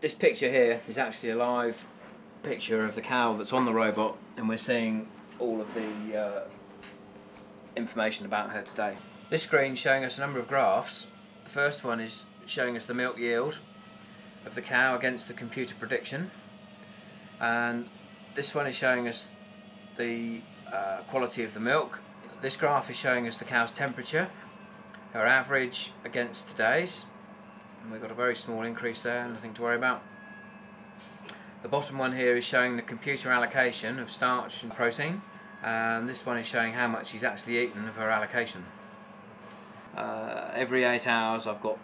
This picture here is actually a live picture of the cow that's on the robot, and we're seeing all of the information about her today. This screen is showing us a number of graphs. The first one is showing us the milk yield of the cow against the computer prediction, and this one is showing us the quality of the milk. This graph is showing us the cow's temperature, her average against today's, and we've got a very small increase there, nothing to worry about. The bottom one here is showing the computer allocation of starch and protein, and this one is showing how much she's actually eaten of her allocation. Every 8 hours I've got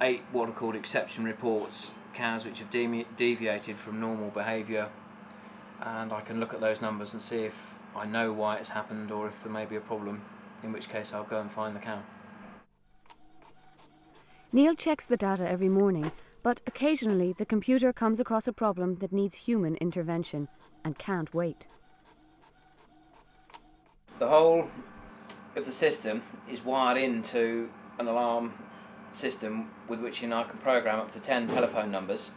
8 what are called exception reports, cows which have deviated from normal behaviour, and I can look at those numbers and see if I know why it's happened or if there may be a problem, in which case I'll go and find the cow. Neil checks the data every morning, but occasionally the computer comes across a problem that needs human intervention and can't wait. The whole of the system is wired into an alarm system with which I can program up to 10 telephone numbers,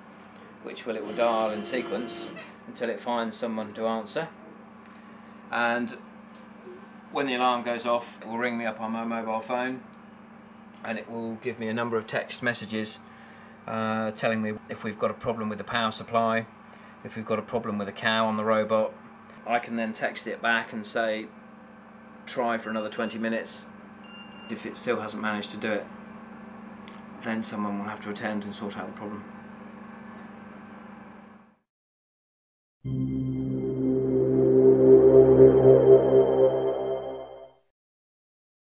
which it will dial in sequence until it finds someone to answer. And when the alarm goes off, it will ring me up on my mobile phone, and it will give me a number of text messages telling me if we've got a problem with the power supply, if we've got a problem with a cow on the robot. I can then text it back and say, try for another 20 minutes. If it still hasn't managed to do it, then someone will have to attend and sort out the problem.